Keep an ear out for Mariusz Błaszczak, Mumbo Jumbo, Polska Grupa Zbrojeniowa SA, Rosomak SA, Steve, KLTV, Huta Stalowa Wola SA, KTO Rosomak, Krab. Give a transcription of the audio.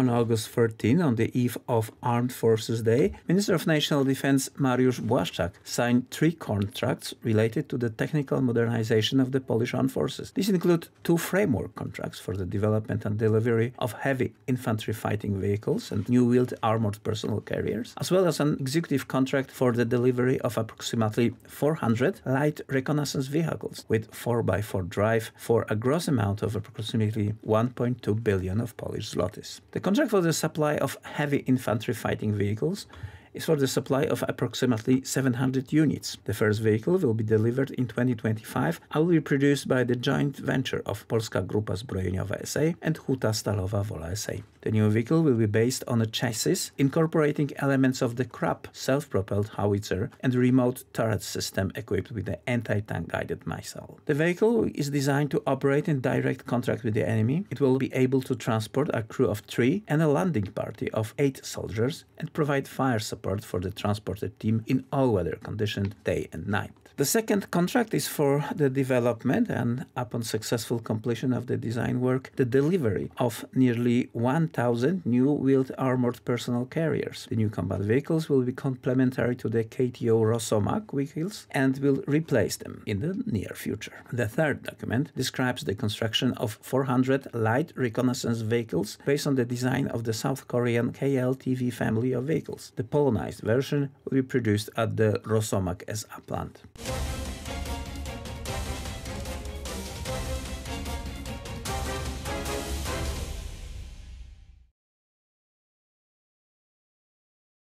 on August 13, on the eve of Armed Forces Day, Minister of National Defense Mariusz Błaszczak signed 3 contracts related to the technical modernization of the Polish Armed Forces. These include 2 framework contracts for the development and delivery of heavy infantry fighting vehicles and new wheeled armored personnel carriers, as well as an executive contract for the delivery of approximately 400 light reconnaissance vehicles with 4x4 drive for a gross amount of approximately 1.2 billion of Polish zlotys. The contract for the supply of heavy infantry fighting vehicles is for the supply of approximately 700 units. The first vehicle will be delivered in 2025 and will be produced by the joint venture of Polska Grupa Zbrojeniowa SA and Huta Stalowa Wola SA. The new vehicle will be based on a chassis incorporating elements of the Krab self-propelled howitzer and remote turret system equipped with the anti-tank guided missile. The vehicle is designed to operate in direct contact with the enemy. It will be able to transport a crew of 3 and a landing party of 8 soldiers and provide fire support for the transported team in all weather conditions, day and night. The second contract is for the development and, upon successful completion of the design work, the delivery of nearly 1,000 new wheeled armored personnel carriers. The new combat vehicles will be complementary to the KTO Rosomak vehicles and will replace them in the near future. The third document describes the construction of 400 light reconnaissance vehicles based on the design of the South Korean KLTV family of vehicles. The Polonized version will be produced at the Rosomak SA plant.